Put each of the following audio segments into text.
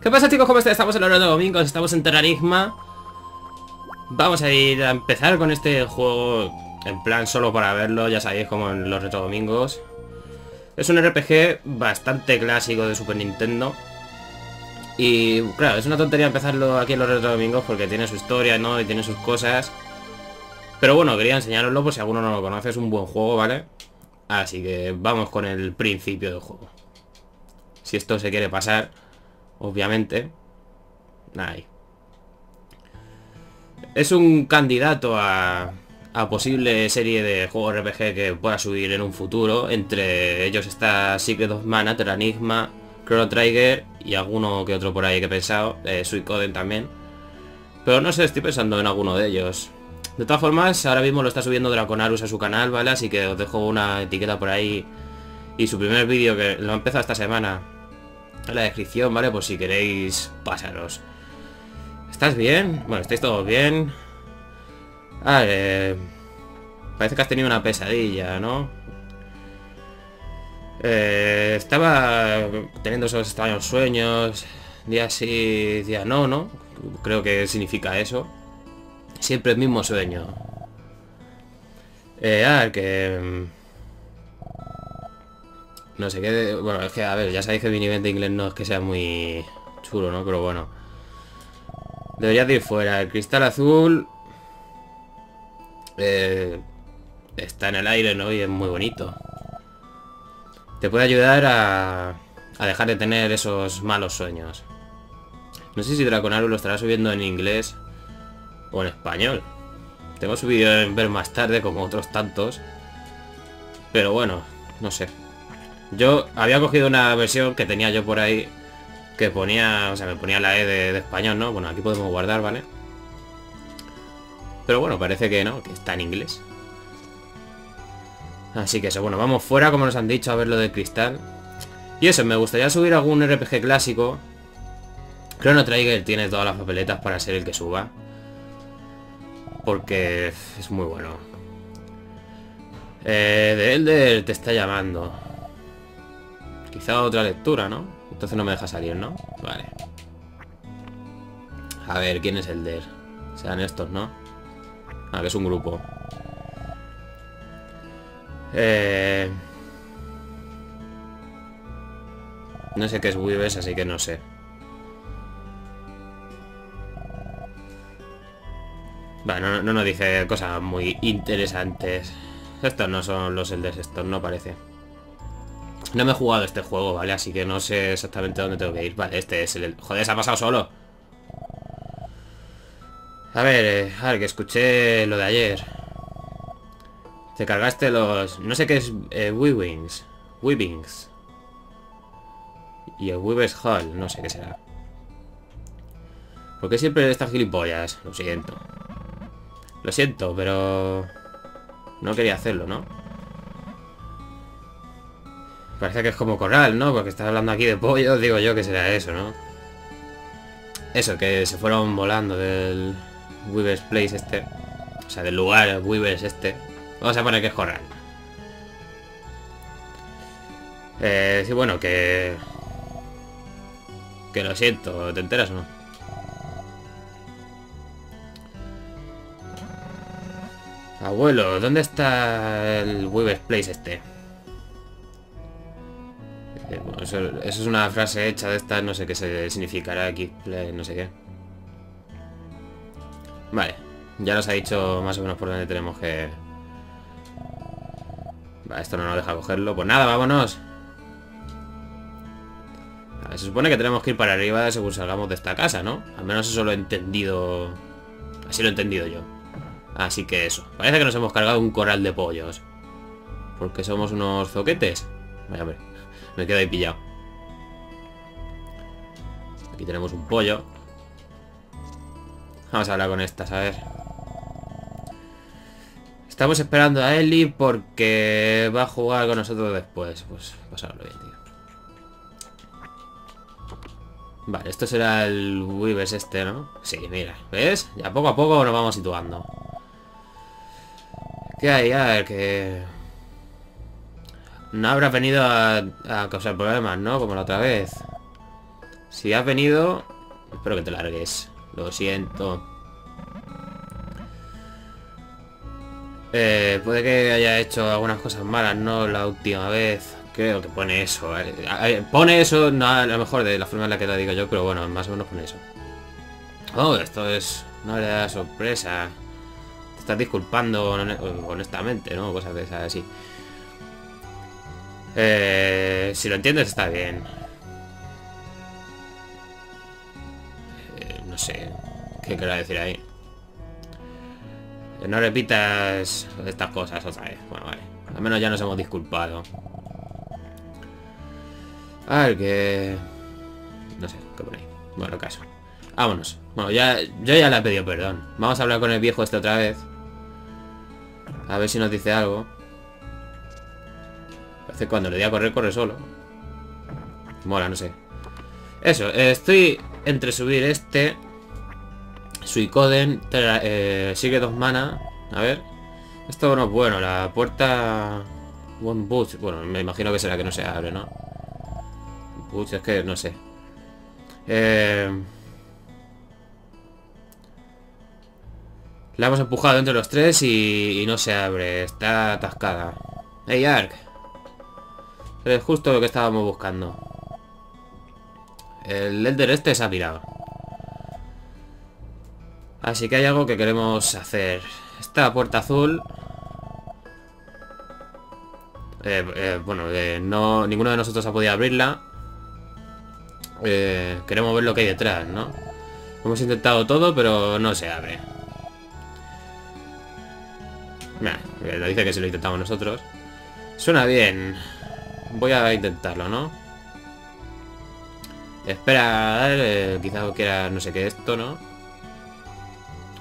¿Qué pasa, chicos? ¿Cómo estáis? Estamos en la hora de domingos, estamos en Terranigma. Vamos a ir a empezar con este juego en plan solo para verlo, ya sabéis, como en los retro domingos. Es un RPG bastante clásico de Super Nintendo. Y claro, es una tontería empezarlo aquí en los retro domingos porque tiene su historia, ¿no? Y tiene sus cosas. Pero bueno, quería enseñároslo por si alguno no lo conoce, es un buen juego, ¿vale? Así que vamos con el principio del juego. Si esto se quiere pasar... obviamente. Ahí. Es un candidato a posible serie de juegos RPG que pueda subir en un futuro. Entre ellos está Secret of Mana, Terranigma, Chrono Trigger y alguno que otro por ahí que he pensado. Suicoden también. Pero no sé, estoy pensando en alguno de ellos. De todas formas, ahora mismo lo está subiendo Draconarus a su canal, ¿vale? Así que os dejo una etiqueta por ahí. Y su primer vídeo, que lo ha empezado esta semana, en la descripción, ¿vale? Pues si queréis pasaros. ¿Estás bien? Bueno, ¿estáis todos bien? Parece que has tenido una pesadilla, ¿no? Estaba teniendo esos extraños sueños. Día sí, día no, ¿no? Creo que significa eso. Siempre el mismo sueño. Que... no sé qué... bueno, es que, a ver, ya sabéis que mi nivel de inglés no es que sea muy chulo, ¿no? Pero bueno. Deberías de ir fuera. El cristal azul... está en el aire, ¿no? Y es muy bonito. Te puede ayudar a dejar de tener esos malos sueños. No sé si Draconarus lo estará subiendo en inglés o en español. Tengo su vídeo en ver más tarde, como otros tantos. Pero bueno, no sé. Yo había cogido una versión que tenía yo por ahí que ponía, o sea, me ponía la E de español, ¿no? Bueno, aquí podemos guardar, ¿vale? Pero bueno, parece que no, que está en inglés. Así que eso, bueno, vamos fuera, como nos han dicho, a ver lo del cristal. Y eso, me gustaría subir algún RPG clásico. Chrono Trigger tiene todas las papeletas para ser el que suba, porque es muy bueno. De Elder te está llamando. Quizá otra lectura, ¿no? Entonces no me deja salir, ¿no? Vale. A ver, ¿quién es Elder? Serán estos, ¿no? Ah, que es un grupo. No sé qué es Weaves, así que no sé. Bueno, no nos dice cosas muy interesantes. Estos no son los Elders, estos no parece. No me he jugado este juego, ¿vale? Así que no sé exactamente dónde tengo que ir. Vale, este es el... Joder, se ha pasado solo. A ver, que escuché lo de ayer. Te cargaste los... No sé qué es Weavings. Weavings. Y el Weaver's Hall, no sé qué será. ¿Por qué siempre estas gilipollas? Lo siento. Lo siento, pero... No quería hacerlo, ¿no? Parece que es como corral, ¿no? Porque estás hablando aquí de pollo, digo yo que será eso, ¿no? Eso, que se fueron volando del Weaver's Place este. O sea, del lugar Weaver's este. Vamos a poner que es corral. Sí, bueno, que... Que lo siento, ¿te enteras o no? Abuelo, ¿dónde está el Weaver's Place este? Bueno, eso es una frase hecha de esta, no sé qué se significará aquí, no sé qué. Vale, ya nos ha dicho más o menos por dónde tenemos que... Vale, esto no nos deja cogerlo. Pues nada, vámonos. Vale, se supone que tenemos que ir para arriba según salgamos de esta casa, ¿no? Al menos eso lo he entendido... Así lo he entendido yo. Así que eso. Parece que nos hemos cargado un corral de pollos. Porque somos unos zoquetes. Vaya, hombre. Me quedo ahí pillado. Aquí tenemos un pollo. Vamos a hablar con estas, a ver. Estamos esperando a Ellie porque va a jugar con nosotros después. Pues pasarlo bien, tío. Vale, esto será el Weavers este, ¿no? Sí, mira. ¿Ves? Ya poco a poco nos vamos situando. ¿Qué hay? A ver, que... No habrás venido a causar problemas, ¿no? Como la otra vez. Si has venido... Espero que te largues. Lo siento. Puede que haya hecho algunas cosas malas, ¿no? La última vez. Creo que pone eso. Pone eso, no, a lo mejor de la forma en la que lo digo yo, pero bueno, más o menos pone eso. Oh, esto es una verdadera sorpresa. Te estás disculpando honestamente, ¿no? Cosas de esas así. Si lo entiendes está bien. No sé qué querrá decir ahí. No repitas estas cosas otra vez. Bueno, vale. Al menos ya nos hemos disculpado. A ver, que... No sé, qué pone ahí. Bueno, caso. Vámonos. Bueno, ya... Yo ya le he pedido perdón. Vamos a hablar con el viejo este otra vez. A ver si nos dice algo. Parece que cuando le di a correr, corre solo. Mola, no sé. Eso, estoy entre subir este... Suicoden, Secret of Mana. A ver. Esto no es bueno. La puerta... One Boots. Bueno, me imagino que será que no se abre, ¿no? Uy, es que no sé. La hemos empujado entre los tres y no se abre. Está atascada. ¡Hey, Ark! Es justo lo que estábamos buscando. El Elder este se ha pirado. Así que hay algo que queremos hacer. Esta puerta azul... no, ninguno de nosotros ha podido abrirla. Queremos ver lo que hay detrás, ¿no? Hemos intentado todo, pero no se abre. Nah, dice que si lo intentamos nosotros. Suena bien. Voy a intentarlo, ¿no? Espera, quizás quiera no sé qué esto, ¿no?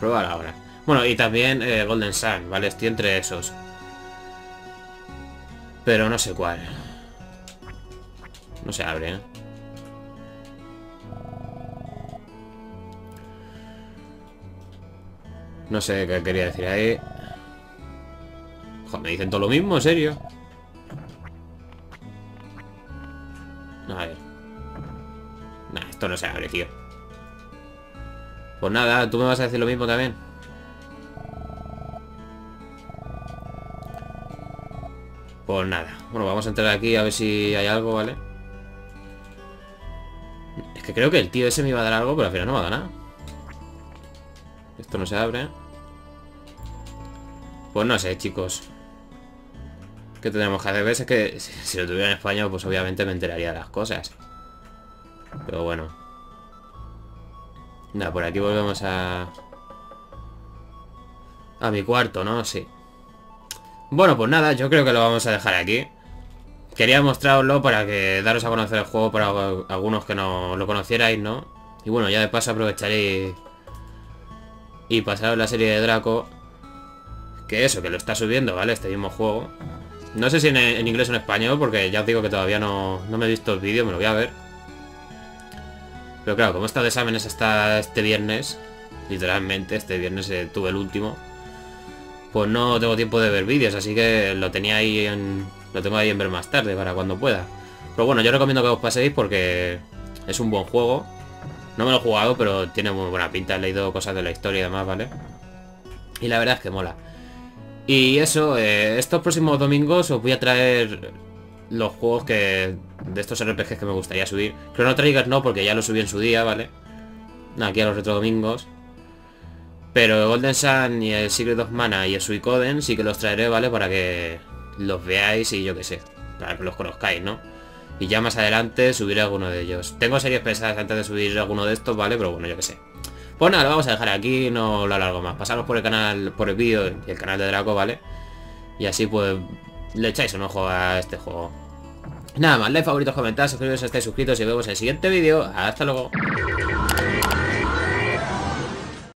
Probar ahora. Bueno, y también Golden Sun, ¿vale? Estoy entre esos. Pero no sé cuál. No se abre, ¿eh? No sé qué quería decir ahí. Joder, me dicen todo lo mismo, ¿en serio? A ver. Nah, esto no se abre, tío. Pues nada, tú me vas a decir lo mismo también. Pues nada. Bueno, vamos a entrar aquí a ver si hay algo, ¿vale? Es que creo que el tío ese me iba a dar algo, pero al final no me ha dado nada. Esto no se abre. Pues no sé, chicos. ¿Qué tenemos que hacer? ¿Ves? Es que si lo tuviera en España, pues obviamente me enteraría de las cosas. Pero bueno. Nada, por aquí volvemos a... a mi cuarto, ¿no? Sí. Bueno, pues nada, yo creo que lo vamos a dejar aquí. Quería mostraroslo para que daros a conocer el juego para algunos que no lo conocierais, ¿no? Y bueno, ya de paso aprovecharé y pasaros la serie de Draco. Que eso, que lo está subiendo, ¿vale? Este mismo juego. No sé si en inglés o en español, porque ya os digo que todavía no me he visto el vídeo, me lo voy a ver. Pero claro, como he estado de exámenes hasta este viernes, literalmente, este viernes tuve el último, pues no tengo tiempo de ver vídeos, así que lo tengo ahí en ver más tarde, para cuando pueda. Pero bueno, yo recomiendo que os paséis porque es un buen juego. No me lo he jugado, pero tiene muy buena pinta, he leído cosas de la historia y demás, ¿vale? Y la verdad es que mola. Y eso, estos próximos domingos os voy a traer los juegos que de estos RPGs que me gustaría subir. Chrono Trigger no, porque ya lo subí en su día, ¿vale? Aquí a los retrodomingos. Pero Golden Sun y el Secret of Mana y el Suicoden sí que los traeré, ¿vale? Para que los veáis y yo qué sé, para que los conozcáis, ¿no? Y ya más adelante subiré alguno de ellos. Tengo series pensadas antes de subir alguno de estos, ¿vale? Pero bueno, yo qué sé. Pues nada, lo vamos a dejar aquí, no lo alargo más. Pasaros por el canal, por el vídeo y el canal de Draco, ¿vale? Y así pues le echáis un ojo a este juego. Nada más, like, favoritos, comentad, suscribiros si estáis suscritos y nos vemos en el siguiente vídeo. Hasta luego.